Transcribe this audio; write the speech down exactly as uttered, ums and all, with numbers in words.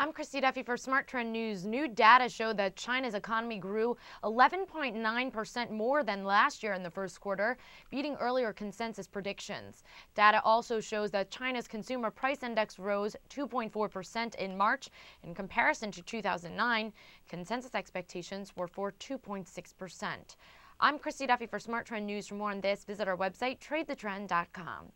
I'm Christy Duffy for SmartTrend News. New data showed that China's economy grew eleven point nine percent more than last year in the first quarter, beating earlier consensus predictions. Data also shows that China's consumer price index rose two point four percent in March in comparison to two thousand nine. Consensus expectations were for two point six percent. I'm Christy Duffy for SmartTrend News. For more on this, visit our website, trade the trend dot com.